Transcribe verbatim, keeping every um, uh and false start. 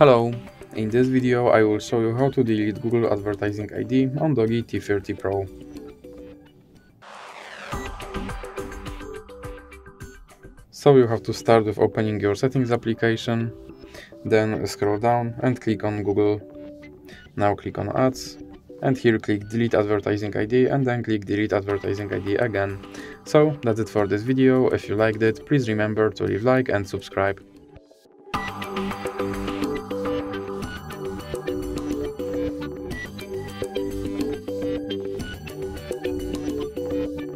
Hello, in this video I will show you how to delete Google Advertising I D on DOOGEE T thirty Pro. So you have to start with opening your settings application, then scroll down and click on Google. Now click on Ads and here click Delete Advertising I D and then click Delete Advertising I D again. So that's it for this video. If you liked it, please remember to leave like and subscribe.